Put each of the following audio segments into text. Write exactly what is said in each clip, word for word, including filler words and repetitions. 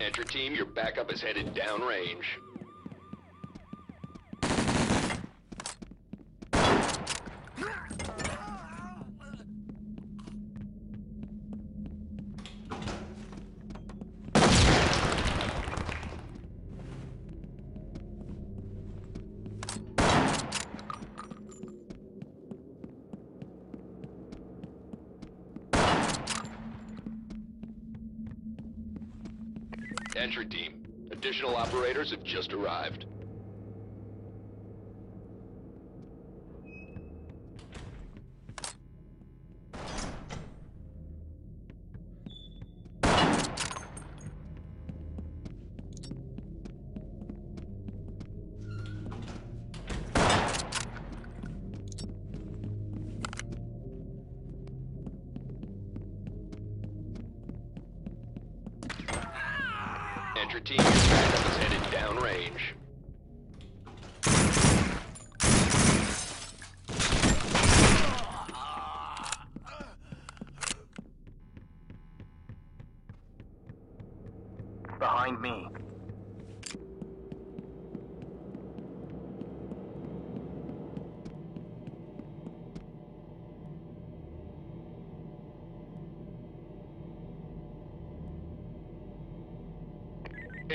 Enter team, your backup is headed downrange. Entry team, additional operators have just arrived. Your team, your backup is headed downrange. Behind me.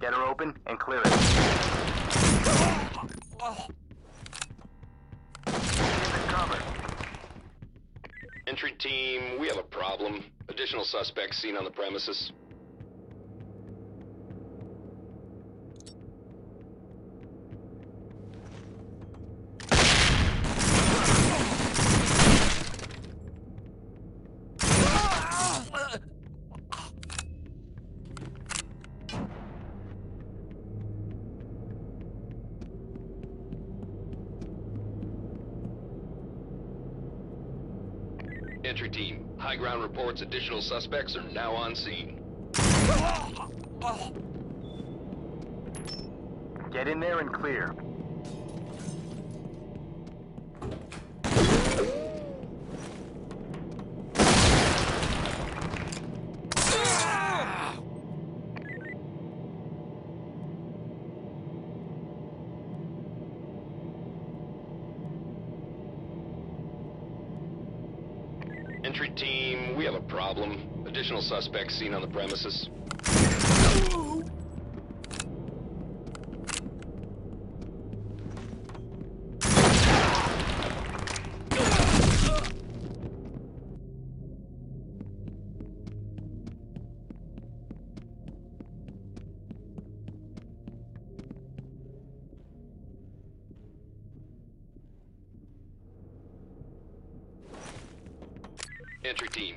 Get her open and clear it. Oh, oh. Entry team, we have a problem. Additional suspects seen on the premises. Entry team, high ground reports additional suspects are now on scene. Get in there and clear. Entry team, we have a problem. Additional suspects seen on the premises. Entry team,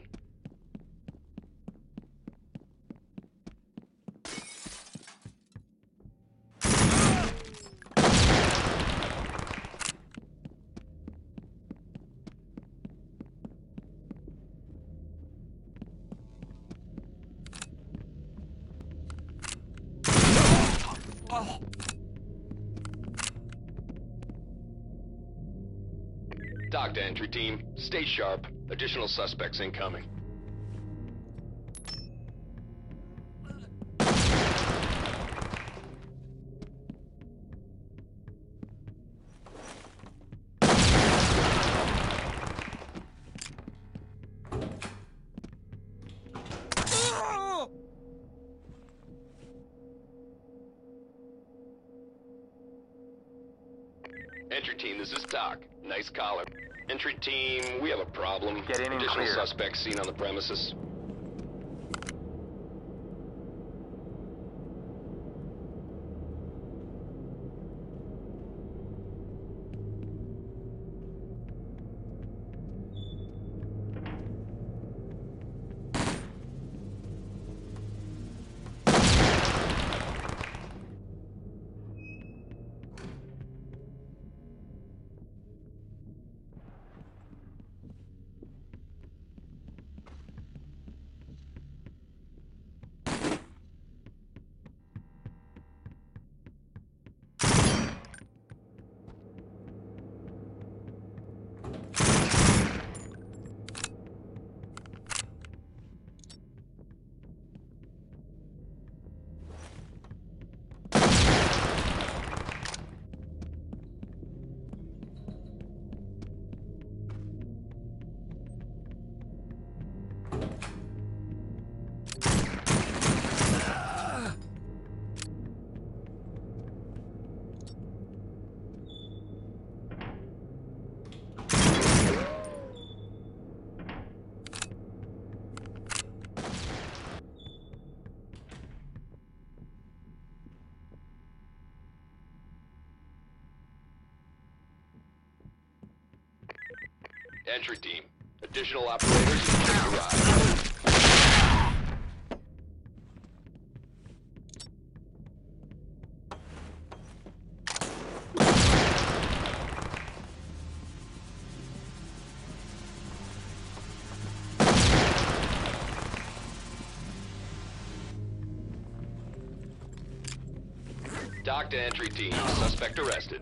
Oh. Dock to entry team. Stay sharp. Additional suspects incoming. Entry team, this is Doc. Nice collar. Entry team, we have a problem. Get in and clear. Additional suspects seen on the premises. Entry team. Additional operators have arrived. Dock to entry team. Suspect arrested.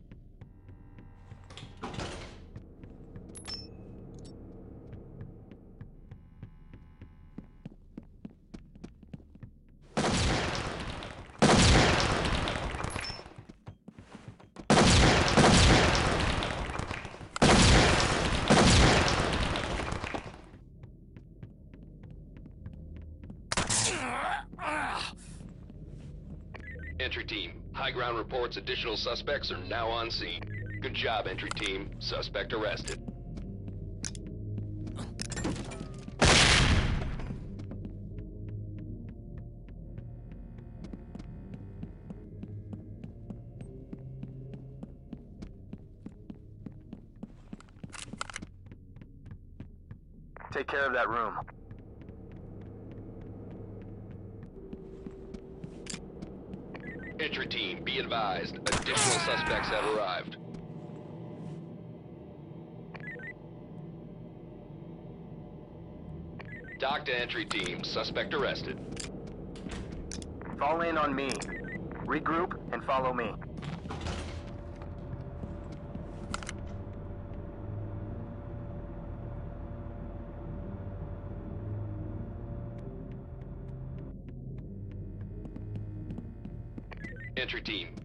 Entry team, high ground reports additional suspects are now on scene. Good job, entry team. Suspect arrested. Take care of that room. Entry team, be advised. Additional suspects have arrived. Dock to entry team. Suspect arrested. Fall in on me. Regroup and follow me. Entry team,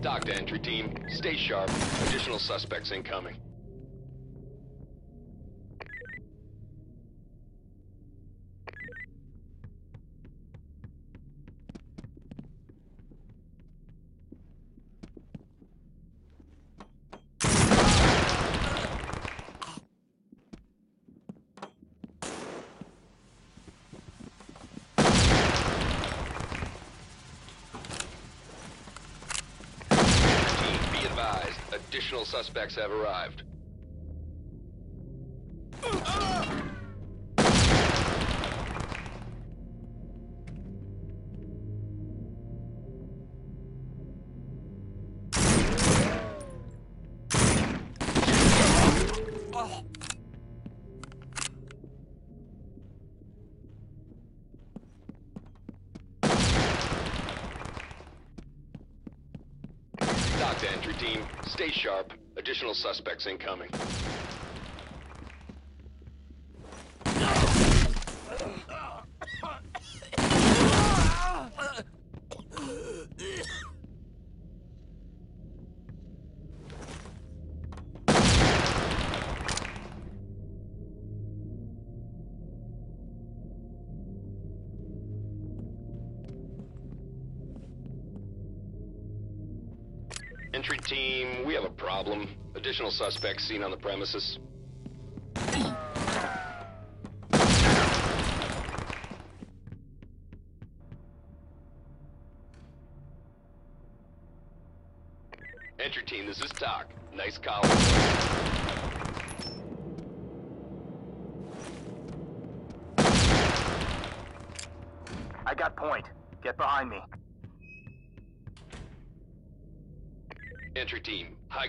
Dock to entry team. Stay sharp. Additional suspects incoming. Additional suspects have arrived. Entry team, stay sharp. Additional suspects incoming. Entry team, we have a problem. Additional suspects seen on the premises. Entry team, this is Doc. Nice collar. I got point. Get behind me. Entry team, high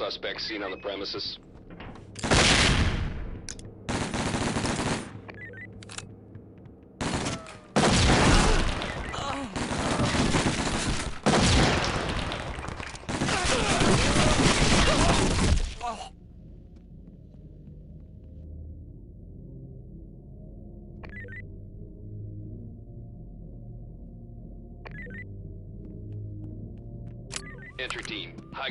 suspect seen on the premises. Entry team, high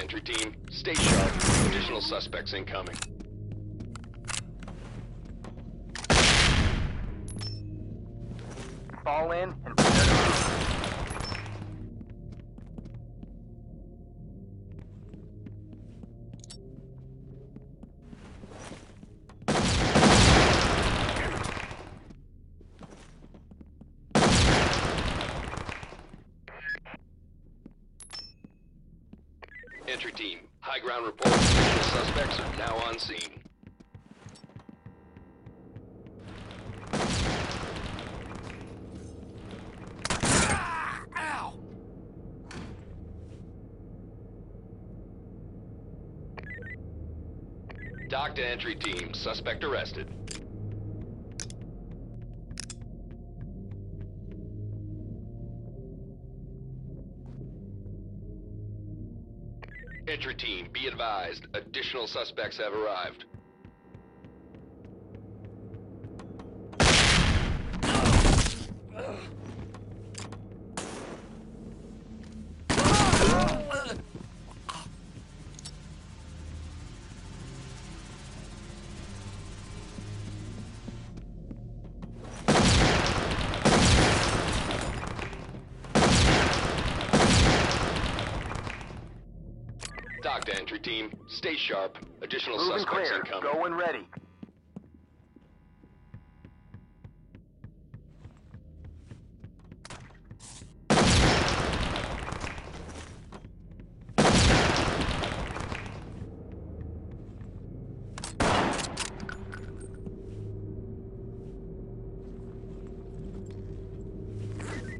Entry team, stay sharp. Additional suspects incoming. Fall in and prepare to move. Entry team, high ground reports. Additional suspects are now on scene. Ah, ow! Dock to entry team, suspect arrested. Entry team, be advised, additional suspects have arrived. Doctor entry team, stay sharp. Additional Moving suspects clear. Incoming. Go and ready.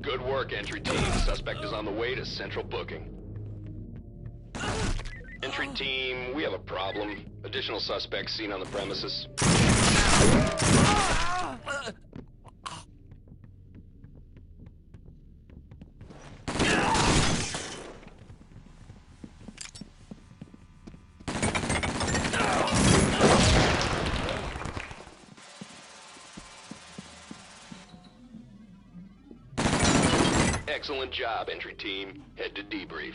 Good work, entry team. Suspect is on the way to central booking. Entry team, we have a problem. Additional suspects seen on the premises. Excellent job, entry team. Head to debrief.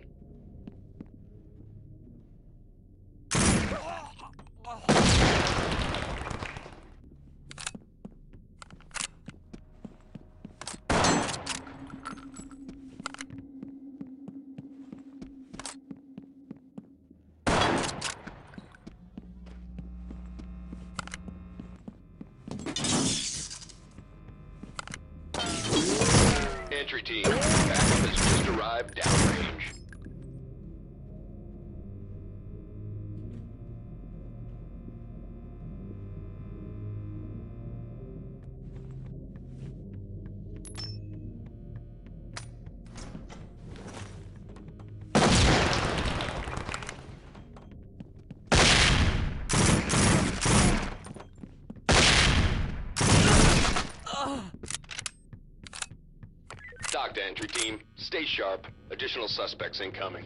Entry team, backup has just arrived downrange. Shock to entry team. Stay sharp. Additional suspects incoming.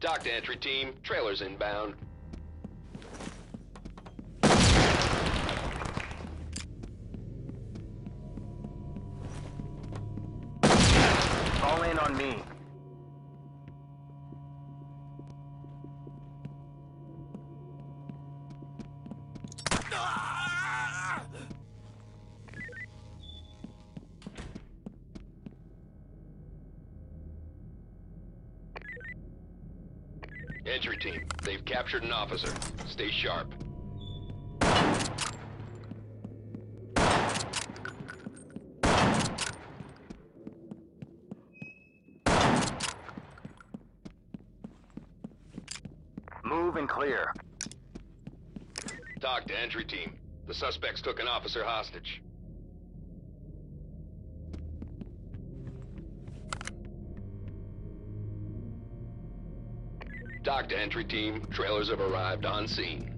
Dock to entry team, trailers inbound. All in on me. Entry team, they've captured an officer. Stay sharp. Move and clear. Talk to entry team. The suspects took an officer hostage. Dock to entry team, trailers have arrived on scene.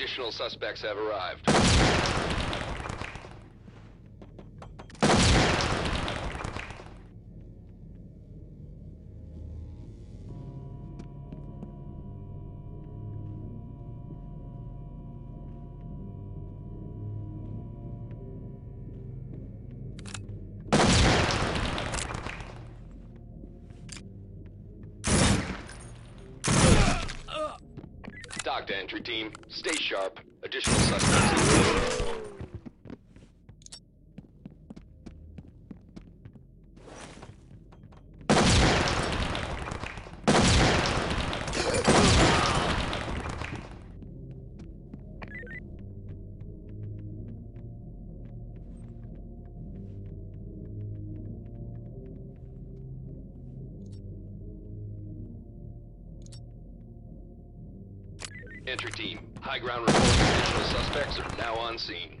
Additional suspects have arrived. Dock to entry team, stay sharp. Additional suspects. Entry team, high ground reports additional suspects are now on scene.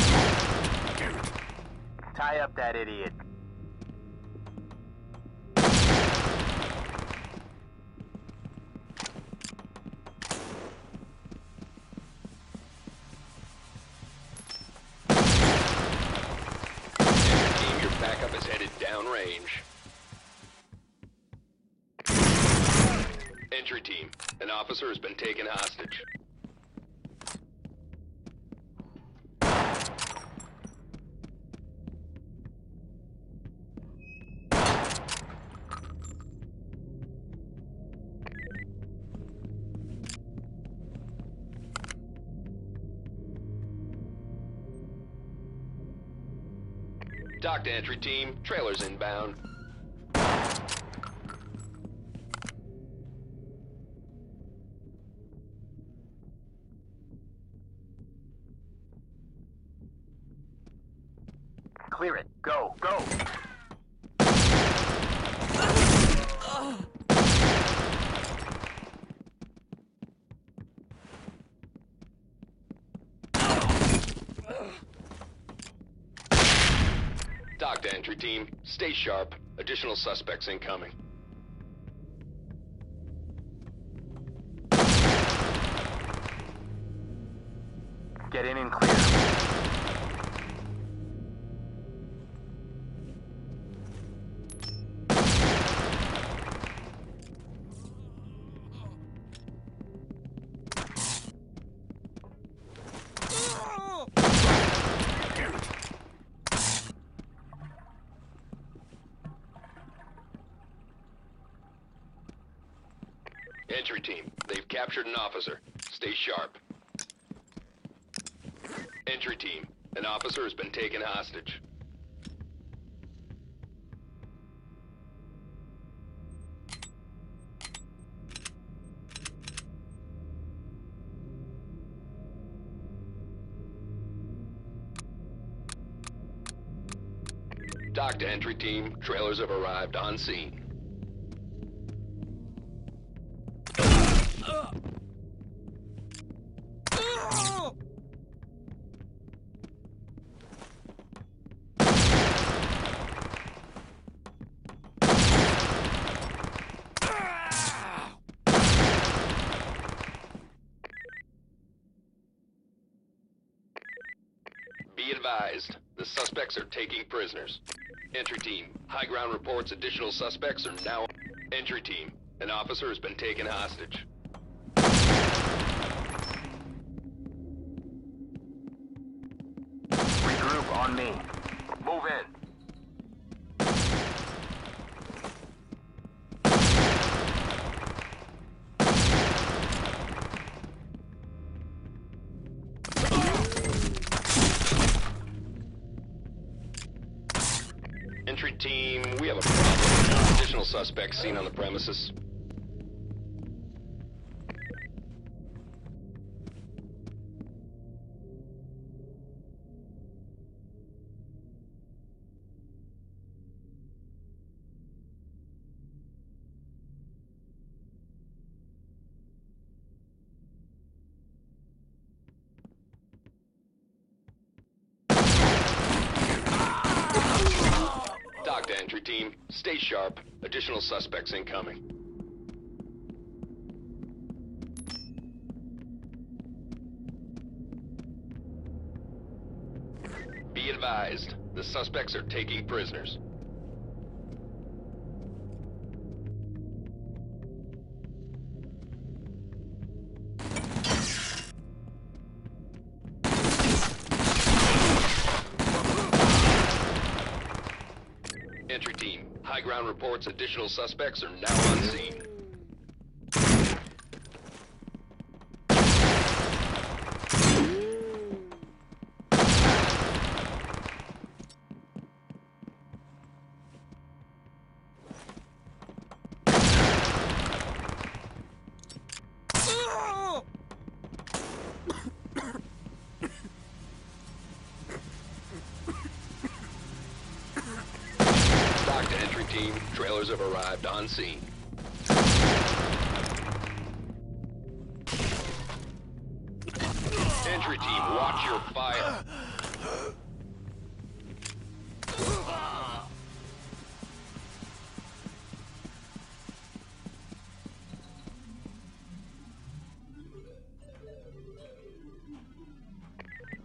scene. Tie up that idiot. Backup is headed downrange. Entry team, an officer has been taken hostage. Dock to entry team. Trailers inbound. Clear it. Go, go. Dock to entry team. Stay sharp. Additional suspects incoming. Get in and clear. Entry team, they've captured an officer. Stay sharp. Entry team, an officer has been taken hostage. Dock to entry team, trailers have arrived on scene. Be advised, the suspects are taking prisoners. Entry team, high ground reports additional suspects are now. Entry team, an officer has been taken hostage. Regroup on me. Move in. Entry team, we have a problem. Additional suspects seen on the premises. Entry team, stay sharp. Additional suspects incoming. Be advised, the suspects are taking prisoners. Entry team, high ground reports additional suspects are now on scene. Entry team, trailers have arrived on scene. Entry team, watch your fire.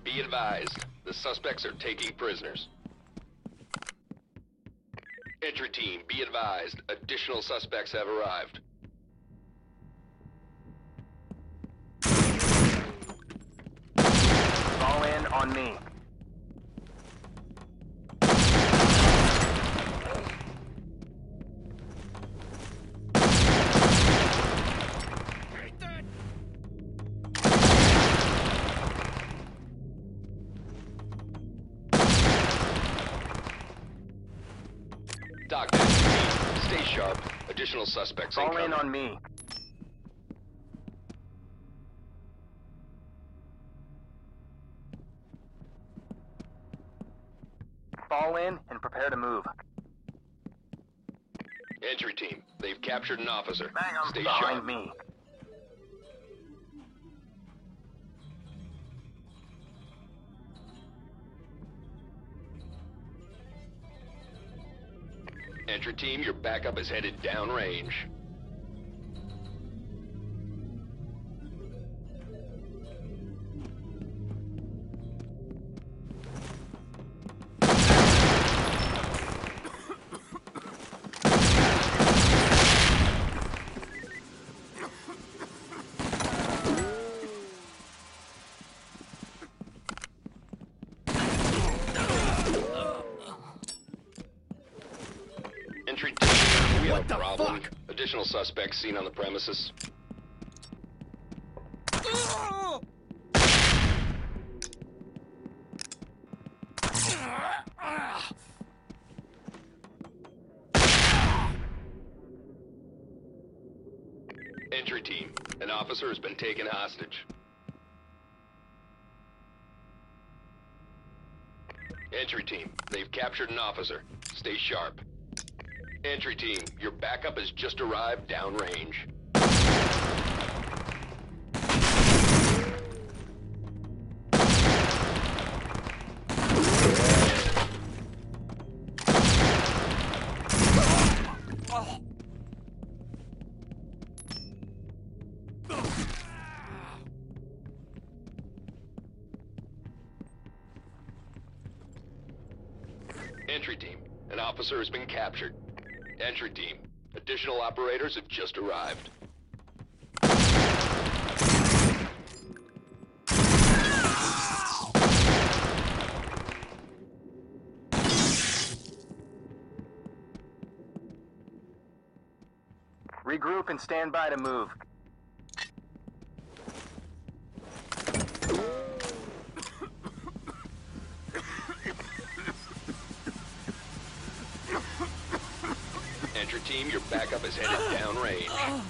Be advised, the suspects are taking prisoners. Entry team, be advised, additional suspects have arrived. Fall in on me. Additional suspects incoming. All in on me. Fall in and prepare to move. Entry team, they've captured an officer. Bang, I'm Stay behind sharp. me. Entry team, your backup is headed downrange. Suspects seen on the premises. Entry team, an officer has been taken hostage. Entry team, they've captured an officer. Stay sharp. Entry team, your backup has just arrived downrange. Entry team, an officer has been captured. Entry team, additional operators have just arrived. Regroup and stand by to move. Team, your backup is headed downrange.